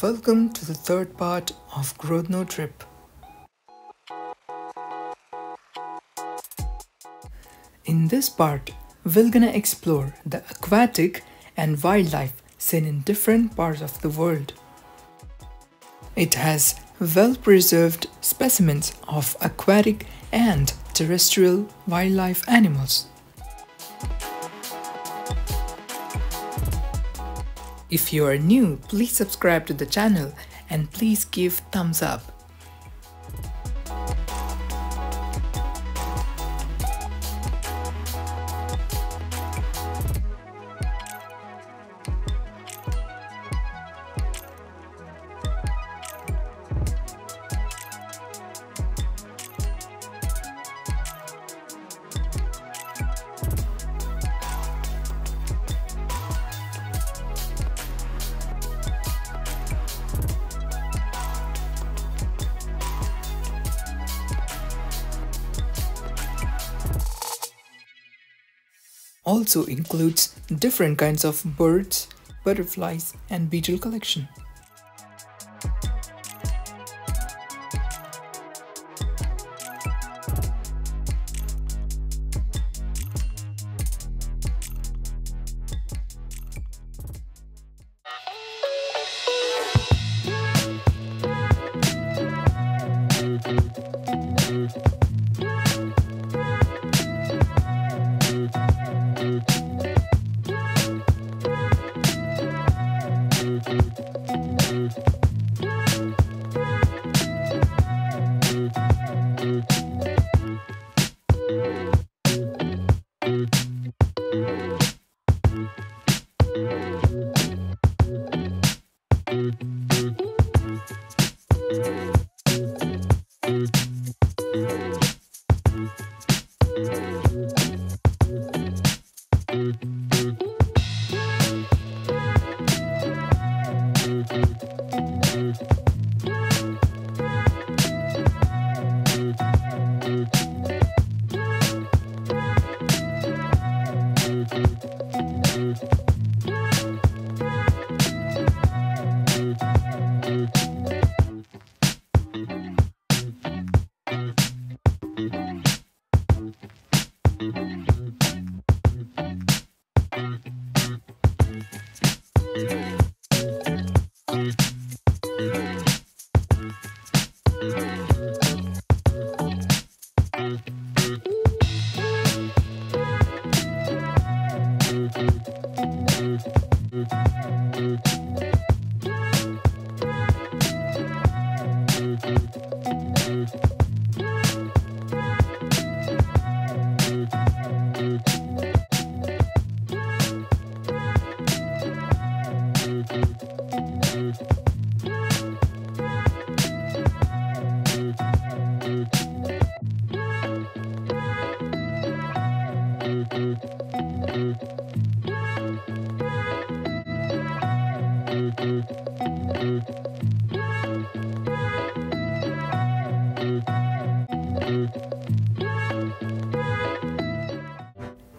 Welcome to the third part of Grodno trip. In this part, we're gonna explore the aquatic and wildlife seen in different parts of the world. It has well-preserved specimens of aquatic and terrestrial wildlife animals. If you are new, please subscribe to the channel and please give thumbs up. Also includes different kinds of birds, butterflies and beetle collection.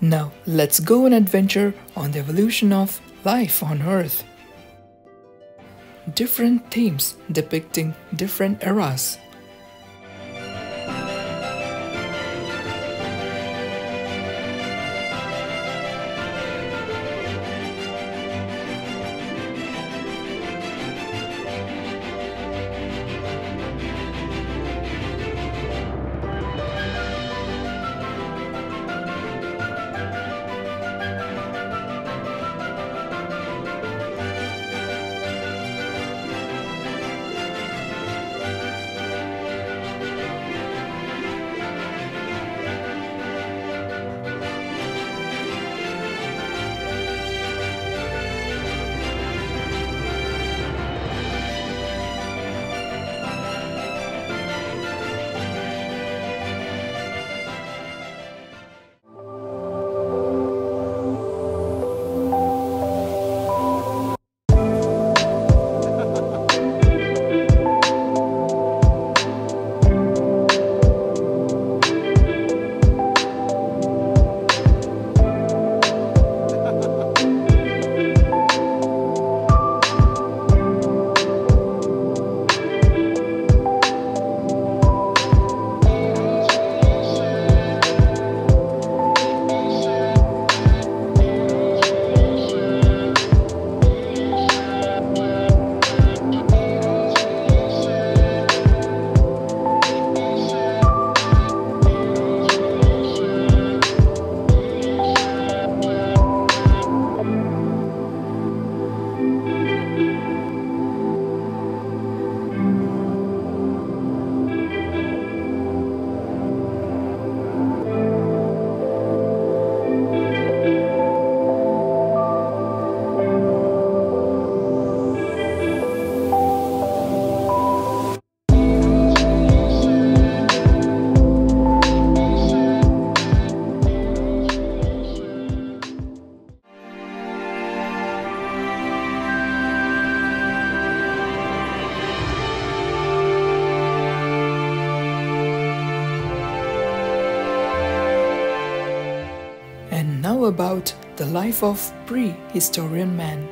Now let's go on an adventure on the evolution of life on Earth. Different themes depicting different eras. know about the life of pre-historian man.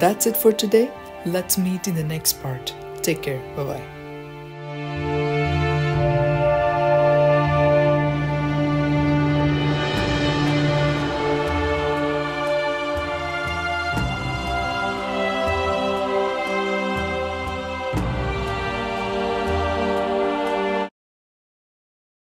That's it for today. Let's meet in the next part. Take care. Bye-bye.